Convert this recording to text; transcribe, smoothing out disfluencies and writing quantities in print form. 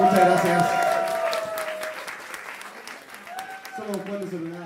Muchas gracias. Somos buenos en